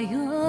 Why